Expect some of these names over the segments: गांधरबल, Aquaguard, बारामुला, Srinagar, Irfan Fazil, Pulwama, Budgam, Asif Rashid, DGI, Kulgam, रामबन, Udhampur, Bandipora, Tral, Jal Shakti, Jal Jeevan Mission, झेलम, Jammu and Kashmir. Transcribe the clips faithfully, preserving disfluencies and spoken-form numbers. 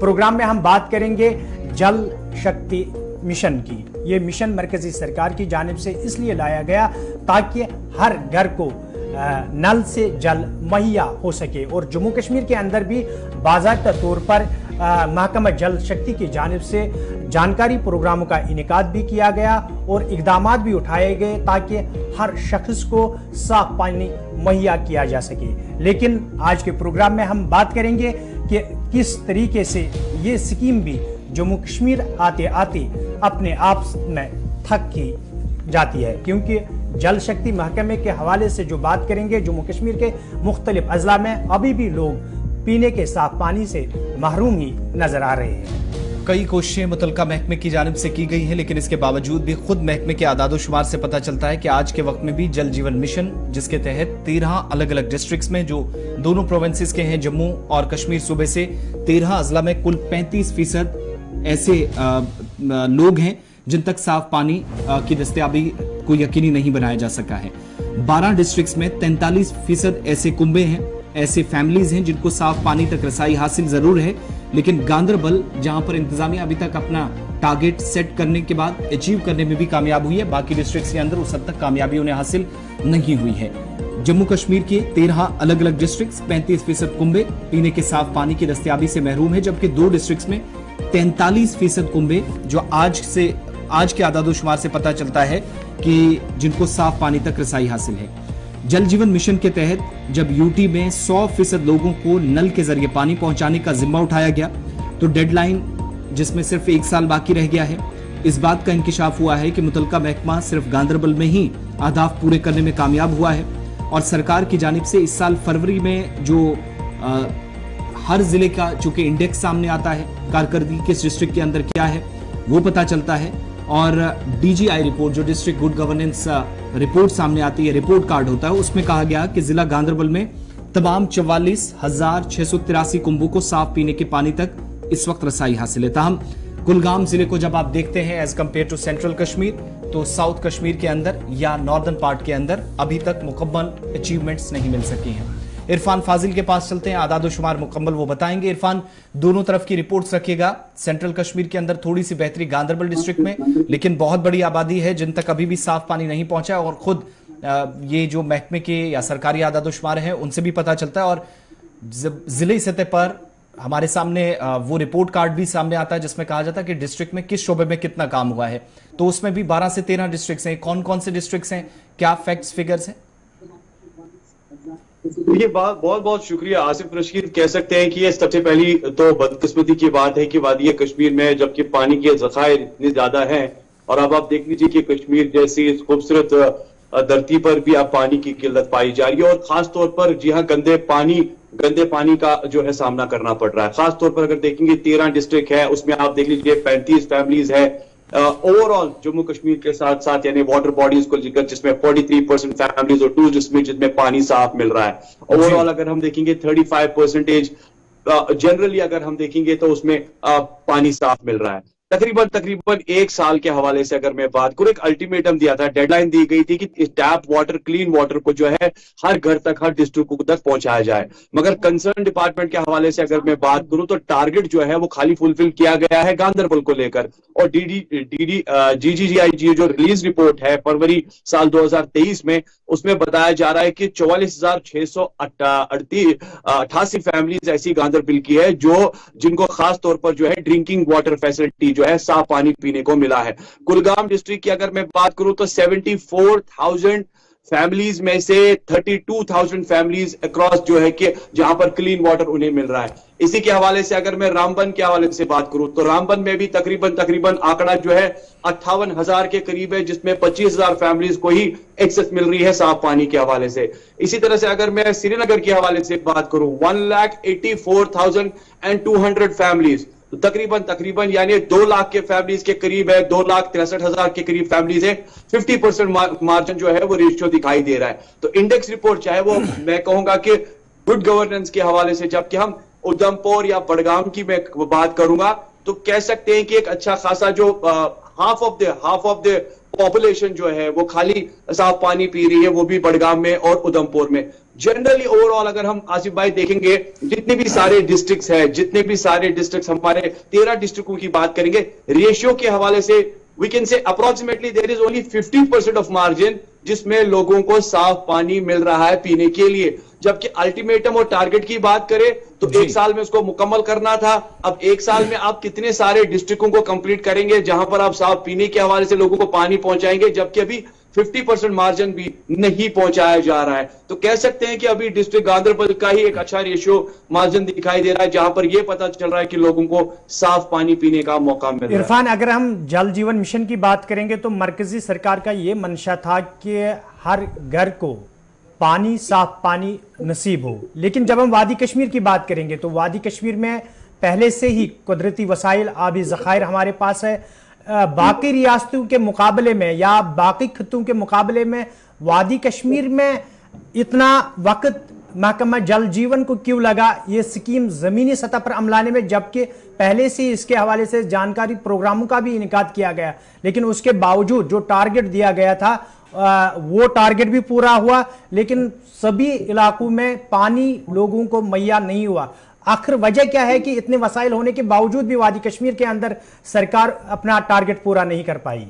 Programme में हम बात करेंगे जल शक्ति मिशन की। ये मिशन मरकजी सरकार की जानिब से इसलिए लाया गया ताकि हर घर को नल से जल मुहैया हो सके और जम्मू कश्मीर के अंदर भी बाकायदा तौर पर महकमा जल शक्ति की जानिब से जानकारी प्रोग्रामों का इनेकाद भी किया गया और इकदाम भी उठाए गए ताकि हर शख्स को साफ पानी मुहैया किया जा सके। लेकिन आज के प्रोग्राम में हम बात करेंगे कि किस तरीके से ये स्कीम भी जम्मू कश्मीर आते आते अपने आप में थक की जाती है, क्योंकि जल शक्ति महकमे के हवाले से जो बात करेंगे, जम्मू कश्मीर के मुख्तलिफ अजला में अभी भी लोग पीने के साफ पानी से महरूम ही नजर आ रहे हैं। कई कोशिशें मुतलका महकमे की जानिब से की गई हैं, लेकिन इसके बावजूद भी खुद महकमे के आदादोशुमार से पता चलता है कि आज के वक्त में भी जल जीवन मिशन, जिसके तहत तेरह अलग अलग डिस्ट्रिक्ट्स में जो दोनों प्रोविंसेस के हैं, जम्मू और कश्मीर सूबे से तेरह अजला में कुल पैंतीस फीसद ऐसे आ, लोग हैं जिन तक साफ पानी आ, की दस्तियाबी को यकीनी नहीं बनाया जा सका है। बारह डिस्ट्रिक्ट्स में तैंतालीस फीसद ऐसे कुंबे हैं, ऐसे फैमिलीज हैं जिनको साफ पानी तक रसाई हासिल जरूर है, लेकिन गांधरबल, जहां पर इंतजामिया अभी तक अपना टारगेट सेट करने के बाद अचीव करने में भी कामयाब हुई है, बाकी डिस्ट्रिक्ट्स के अंदर उस हद तक कामयाबी उन्हें हासिल नहीं हुई है। जम्मू कश्मीर के तेरह अलग अलग डिस्ट्रिक्ट्स, पैंतीस फीसद कुंबे पीने के साफ पानी की दस्तियाबी से महरूम है, जबकि दो डिस्ट्रिक्ट्स में तैंतालीस फीसद कुंबे, जो आज से आज के आदादोशुमार से पता चलता है कि जिनको साफ पानी तक रसाई हासिल है। जल जीवन मिशन के तहत जब यूटी में सौ फीसद लोगों को नल के जरिए पानी पहुंचाने का जिम्मा उठाया गया, तो डेडलाइन जिसमें सिर्फ एक साल बाकी रह गया है, इस बात का इंकिशाफ हुआ है कि मुतलका महकमा सिर्फ गांधरबल में ही अहदाफ पूरे करने में कामयाब हुआ है। और सरकार की जानिब से इस साल फरवरी में जो आ, हर जिले का चूंकि इंडेक्स सामने आता है, कारकर्दगी किस डिस्ट्रिक्ट के अंदर क्या है वो पता चलता है, और डी जी आई रिपोर्ट, जो डिस्ट्रिक्ट गुड गवर्नेंस रिपोर्ट सामने आती है, रिपोर्ट कार्ड होता है, उसमें कहा गया कि जिला गांधरबल में तमाम चवालीस हजार छह सौ तिरासी कुंभों को साफ पीने के पानी तक इस वक्त रसाई हासिल है। ताहम कुलगाम जिले को जब आप देखते हैं as compare to central Kashmir, तो साउथ कश्मीर के अंदर या नॉर्दर्न पार्ट के अंदर अभी तक मुकम्मल अचीवमेंट्स नहीं मिल सके हैं। इरफान फाजिल के पास चलते हैं, आदादोशुमार मुकम्मल वो बताएंगे। इरफान, दोनों तरफ की रिपोर्ट्स रखिएगा। सेंट्रल कश्मीर के अंदर थोड़ी सी बेहतरी गांधरबल डिस्ट्रिक्ट में, लेकिन बहुत बड़ी आबादी है जिन तक अभी भी साफ पानी नहीं पहुंचा, और खुद ये जो महकमे के या सरकारी आदादोशुमार हैं उनसे भी पता चलता है, और जिले सतह पर हमारे सामने वो रिपोर्ट कार्ड भी सामने आता है जिसमें कहा जाता है कि डिस्ट्रिक्ट में किस शोबे में कितना काम हुआ है, तो उसमें भी बारह से तेरह डिस्ट्रिक्ट्स हैं। कौन कौन से डिस्ट्रिक्ट्स हैं, क्या फैक्ट्स फिगर्स हैं? देखिए, बहुत बहुत शुक्रिया आसिफ रशीद। कह सकते हैं कि ये सबसे पहली तो बदकिस्मती की बात है कि वादिया कश्मीर में जबकि पानी के जखायर इतने ज्यादा हैं, और अब आप देख लीजिए कि कश्मीर जैसी इस खूबसूरत धरती पर भी अब पानी की किल्लत पाई जा रही है, और खासतौर पर जी हाँ, गंदे पानी गंदे पानी का जो है सामना करना पड़ रहा है। खासतौर पर अगर देखेंगे तेरह डिस्ट्रिक्ट है, उसमें आप देख लीजिए पैंतीस फैमिलीज है ओवरऑल जम्मू कश्मीर के साथ साथ, यानी वाटर बॉडीज को लेकर जिसमें तैंतालीस परसेंट फैमिलीज और टू डिस्ट्रिक्ट जिसमें पानी साफ मिल रहा है। ओवरऑल अगर हम देखेंगे पैंतीस परसेंटेज जनरली अगर हम देखेंगे तो उसमें uh, पानी साफ मिल रहा है। तकरीबन तकरीबन एक साल के हवाले से अगर मैं बात करूं, एक अल्टीमेटम दिया था, डेडलाइन दी गई थी कि टैप वाटर, क्लीन वाटर को जो है हर घर तक, हर डिस्ट्रिक्ट तक पहुंचाया जाए, मगर कंसर्न डिपार्टमेंट के हवाले से अगर मैं बात करूं तो टारगेट जो है वो खाली फुलफिल किया गया है गांधरबल को लेकर। और डीडी डीडी जी जी आई जो रिलीज रिपोर्ट है फरवरी साल दो हजार तेईस में, उसमें बताया जा रहा है कि चौवालीस हजार छह सौ अट्ठासी फैमिलीज ऐसी गांधरबल की है जो जिनको खासतौर पर जो है ड्रिंकिंग वाटर फैसिलिटी जो है साफ पानी पीने को मिला है। कुलगाम डिस्ट्रिक्ट की अगर मैं बात करूं तो चौहत्तर हज़ार फैमिलीज में से बत्तीस हज़ार फैमिलीज अक्रॉस जो है कि जहां पर क्लीन वाटर उन्हें मिल रहा है। इसी के हवाले से अगर मैं रामबन के हवाले से बात करूं तो रामबन में भी तकरीबन तकरीबन आंकड़ा जो है अट्ठावन हजार के करीब है, जिसमें पच्चीस हजार फैमिलीज को ही एक्सेस मिल रही है साफ पानी के हवाले से। इसी तरह से अगर मैं श्रीनगर के हवाले से बात करूं, one lakh eighty four thousand and two hundred families, तो तकरीबन तकरीबन यानी दो लाख के फैमिलीज के करीब है, दो लाख तिरसठ हजार के करीब फैमिलीज है। फिफ्टी परसेंट मार्जिन जो है वो रेशियो दिखाई दे रहा है। तो इंडेक्स रिपोर्ट चाहे वो मैं कहूंगा कि गुड गवर्नेंस के हवाले से, जबकि हम उधमपुर या बड़गाम की मैं बात करूंगा तो कह सकते हैं कि एक अच्छा खासा जो half of the half of the population जो है वो खाली साफ पानी पी रही है, वो भी बड़गाम में और उधमपुर में। जनरली ओवरऑल अगर हम आसिफ भाई देखेंगे, जितने भी सारे डिस्ट्रिक्ट्स हैं, जितने भी सारे डिस्ट्रिक्ट्स, हमारे तेरह डिस्ट्रिक्टों की बात करेंगे, रेशियो के हवाले से we can say approximately there is only fifty percent of margin जिसमें लोगों को साफ पानी मिल रहा है पीने के लिए। जबकि अल्टीमेटम और टारगेट की बात करें तो एक साल में उसको मुकम्मल करना था। अब एक साल में आप कितने सारे डिस्ट्रिक्टों को कंप्लीट करेंगे जहां पर आप साफ पीने के हवाले से लोगों को पानी पहुंचाएंगे, जबकि अभी फिफ्टी परसेंट मार्जिन भी नहीं पहुंचाया जा रहा है। तो कह सकते हैं कि अभी डिस्ट्रिक्ट गांधरबल का ही एक अच्छा रेशियो मार्जिन दिखाई दे रहा है जहां पर यह पता चल रहा है कि लोगों को साफ पानी पीने का मौका मिल रहा है। इरफान, अगर हम जल जीवन मिशन की बात करेंगे तो मरकजी सरकार का यह मंशा था कि हर घर को पानी, साफ पानी नसीब हो। लेकिन जब हम वादी कश्मीर की बात करेंगे तो वादी कश्मीर में पहले से ही कुदरती वसाइल, आबी ज़खायर हमारे पास है। बाकी रियासतों के मुकाबले में या बाकी खित्तों के मुकाबले में वादी कश्मीर में इतना वक्त महकमा जल जीवन को क्यों लगा ये स्कीम ज़मीनी सतह पर अमलाने में, जबकि पहले से इसके हवाले से जानकारी प्रोग्रामों का भी इनकाद किया गया, लेकिन उसके बावजूद जो टारगेट दिया गया था आ, वो टारगेट भी पूरा हुआ, लेकिन सभी इलाकों में पानी लोगों को मुहैया नहीं हुआ। आखिर वजह क्या है कि इतने वसाइल होने के बावजूद भी वादी कश्मीर के अंदर सरकार अपना टारगेट पूरा नहीं कर पाई?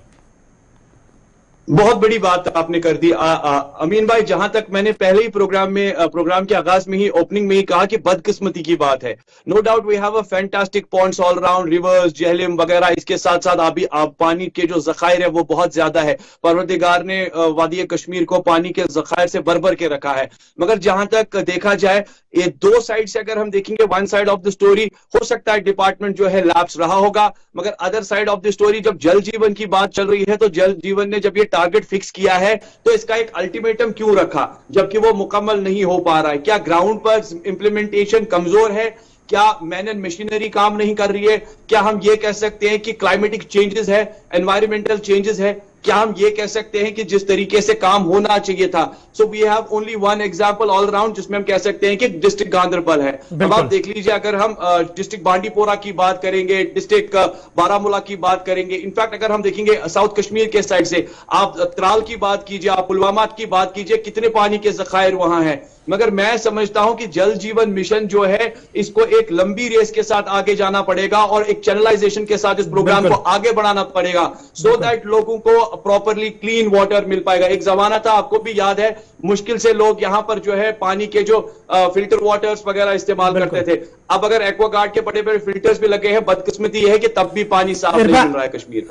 बहुत बड़ी बात आपने कर दी अमीन भाई। जहां तक मैंने पहले ही प्रोग्राम में प्रोग्राम के आगाज में ही ओपनिंग में ही कहा कि बदकिस्मती की बात है। No doubt we have a fantastic ponds all round, rivers, झेलम वगैरह, इसके साथ साथ अभी पानी के जो जखायर है वो बहुत ज्यादा है। परवरदिगार ने वादी कश्मीर को पानी के जखायर से भर भर के रखा है। मगर जहां तक देखा जाए, ये दो साइड से अगर हम देखेंगे, one side of the story हो सकता है डिपार्टमेंट जो है लैप्स रहा होगा, मगर other side of the story जब जल जीवन की बात चल रही है तो जल जीवन ने जब ये टारगेट फिक्स किया है तो इसका एक अल्टीमेटम क्यों रखा जबकि वो मुकम्मल नहीं हो पा रहा है? क्या ग्राउंड पर इंप्लीमेंटेशन कमजोर है? क्या मैन एंड मशीनरी काम नहीं कर रही है? क्या हम ये कह सकते हैं कि क्लाइमेटिक चेंजेस है, एनवायरमेंटल चेंजेस है? क्या हम ये कह सकते हैं कि जिस तरीके से काम होना चाहिए था? So we have only one example all round जिसमें हम कह सकते हैं कि डिस्ट्रिक्ट गांधरबल है। अब आप देख लीजिए, अगर हम डिस्ट्रिक्ट बांडीपोरा की बात करेंगे, डिस्ट्रिक्ट बारामुला की बात करेंगे, इनफैक्ट अगर हम देखेंगे साउथ कश्मीर के साइड से, आप त्राल की बात कीजिए, आप पुलवामा की बात कीजिए, कितने पानी के जखायर वहां है। मगर मैं समझता हूं कि जल जीवन मिशन जो है इसको एक लंबी रेस के साथ आगे जाना पड़ेगा और एक चैनलाइजेशन के साथ इस प्रोग्राम को आगे बढ़ाना पड़ेगा सो दैट लोगों को प्रॉपरली क्लीन वाटर मिल पाएगा। एक जमाना था, आपको भी याद है, मुश्किल से लोग यहां पर जो है पानी के जो फिल्टर वाटर्स वगैरह इस्तेमाल करते थे। अब अगर एक्वागार्ड के बड़े बड़े फिल्टर्स भी लगे हैं, बदकिस्मती है कि तब भी पानी साफ नहीं मिल रहा है कश्मीर।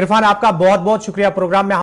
इरफान, आपका बहुत बहुत शुक्रिया प्रोग्राम में।